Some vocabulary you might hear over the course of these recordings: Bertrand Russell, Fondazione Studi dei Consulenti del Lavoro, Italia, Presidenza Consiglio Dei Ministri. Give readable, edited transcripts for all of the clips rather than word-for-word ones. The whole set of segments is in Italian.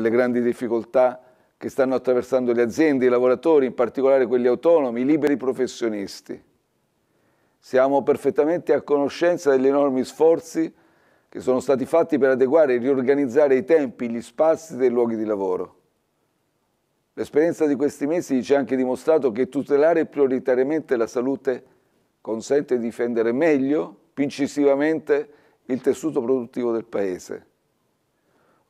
delle grandi difficoltà che stanno attraversando le aziende, i lavoratori, in particolare quelli autonomi, i liberi professionisti. Siamo perfettamente a conoscenza degli enormi sforzi che sono stati fatti per adeguare e riorganizzare i tempi, gli spazi dei luoghi di lavoro. L'esperienza di questi mesi ci ha anche dimostrato che tutelare prioritariamente la salute consente di difendere meglio, più incisivamente, il tessuto produttivo del Paese.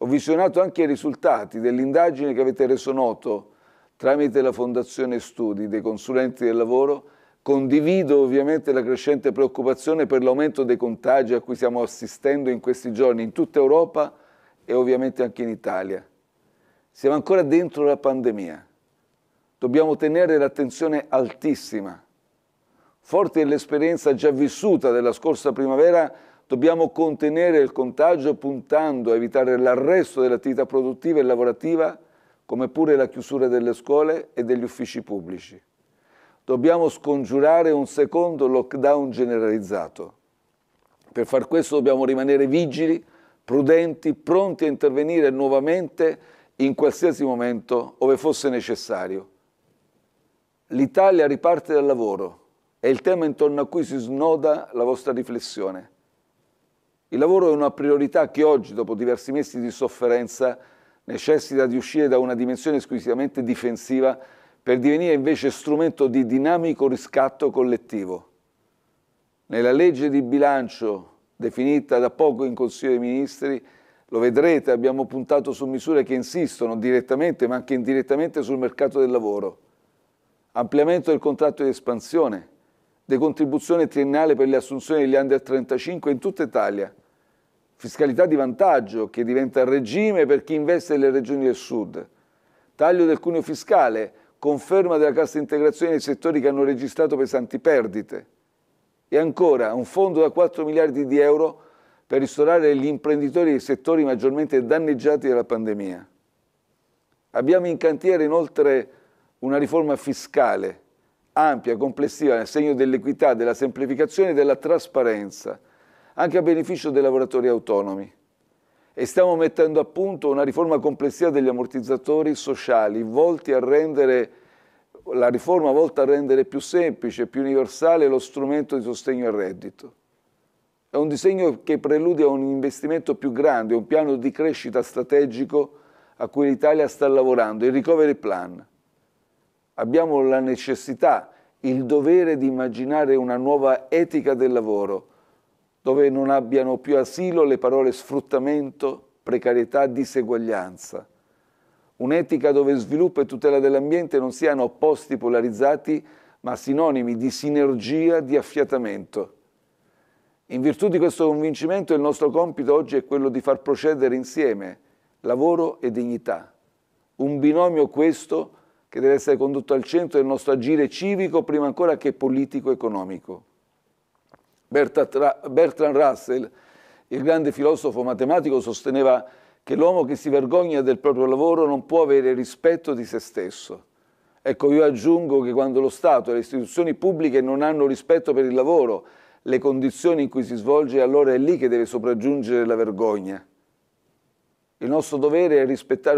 Ho visionato anche i risultati dell'indagine che avete reso noto tramite la Fondazione Studi dei Consulenti del Lavoro. Condivido ovviamente la crescente preoccupazione per l'aumento dei contagi a cui stiamo assistendo in questi giorni in tutta Europa e ovviamente anche in Italia. Siamo ancora dentro la pandemia. Dobbiamo tenere l'attenzione altissima. Forte dell'esperienza già vissuta della scorsa primavera, dobbiamo contenere il contagio puntando a evitare l'arresto dell'attività produttiva e lavorativa, come pure la chiusura delle scuole e degli uffici pubblici. Dobbiamo scongiurare un secondo lockdown generalizzato. Per far questo dobbiamo rimanere vigili, prudenti, pronti a intervenire nuovamente in qualsiasi momento ove fosse necessario. L'Italia riparte dal lavoro, è il tema intorno a cui si snoda la vostra riflessione. Il lavoro è una priorità che oggi, dopo diversi mesi di sofferenza, necessita di uscire da una dimensione squisitamente difensiva per divenire invece strumento di dinamico riscatto collettivo. Nella legge di bilancio, definita da poco in Consiglio dei Ministri, lo vedrete, abbiamo puntato su misure che insistono direttamente ma anche indirettamente sul mercato del lavoro. Ampliamento del contratto di espansione, decontribuzione triennale per le assunzioni degli under 35 in tutta Italia, fiscalità di vantaggio che diventa regime per chi investe nelle regioni del sud, taglio del cuneo fiscale, conferma della cassa integrazione nei settori che hanno registrato pesanti perdite e ancora un fondo da 4 miliardi di euro per ristorare gli imprenditori dei settori maggiormente danneggiati dalla pandemia. Abbiamo in cantiere inoltre una riforma fiscale ampia, complessiva, nel segno dell'equità, della semplificazione e della trasparenza, anche a beneficio dei lavoratori autonomi. E stiamo mettendo a punto una riforma complessiva degli ammortizzatori sociali, volta a rendere più semplice, più universale lo strumento di sostegno al reddito. È un disegno che prelude a un investimento più grande, un piano di crescita strategico a cui l'Italia sta lavorando, il Recovery Plan. Abbiamo la necessità, il dovere di immaginare una nuova etica del lavoro, dove non abbiano più asilo le parole sfruttamento, precarietà, diseguaglianza. Un'etica dove sviluppo e tutela dell'ambiente non siano opposti polarizzati, ma sinonimi di sinergia, di affiatamento. In virtù di questo convincimento, il nostro compito oggi è quello di far procedere insieme lavoro e dignità. Un binomio questo che deve essere condotto al centro del nostro agire civico, prima ancora che politico-economico. Bertrand Russell, il grande filosofo matematico, sosteneva che l'uomo che si vergogna del proprio lavoro non può avere rispetto di se stesso. Ecco, io aggiungo che quando lo Stato e le istituzioni pubbliche non hanno rispetto per il lavoro, le condizioni in cui si svolge, allora è lì che deve sopraggiungere la vergogna. Il nostro dovere è rispettare